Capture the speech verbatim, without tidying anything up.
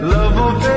love will be